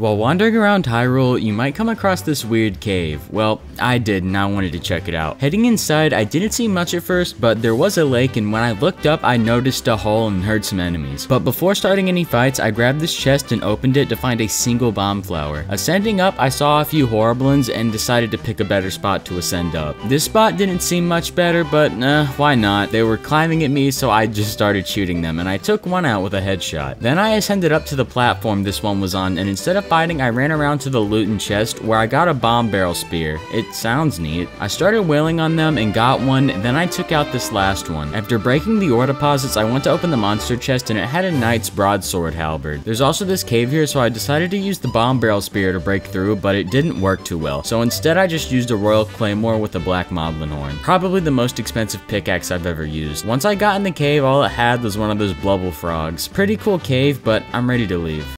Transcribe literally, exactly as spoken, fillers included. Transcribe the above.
While wandering around Hyrule, you might come across this weird cave. Well, I did and I wanted to check it out. Heading inside, I didn't see much at first, but there was a lake, and when I looked up, I noticed a hole and heard some enemies. But before starting any fights, I grabbed this chest and opened it to find a single bomb flower. Ascending up, I saw a few Horoblins and decided to pick a better spot to ascend up. This spot didn't seem much better, but eh, why not? They were climbing at me, so I just started shooting them, and I took one out with a headshot. Then I ascended up to the platform this one was on, and instead of fighting, I ran around to the loot and chest where I got a bomb barrel spear. It sounds neat. I started wailing on them and got one, then I took out this last one. After breaking the ore deposits, I went to open the monster chest and it had a knight's broadsword halberd. There's also this cave here, so I decided to use the bomb barrel spear to break through, but it didn't work too well. So instead I just used a royal claymore with a black moblin horn. Probably the most expensive pickaxe I've ever used. Once I got in the cave, all it had was one of those blubble frogs. Pretty cool cave, but I'm ready to leave.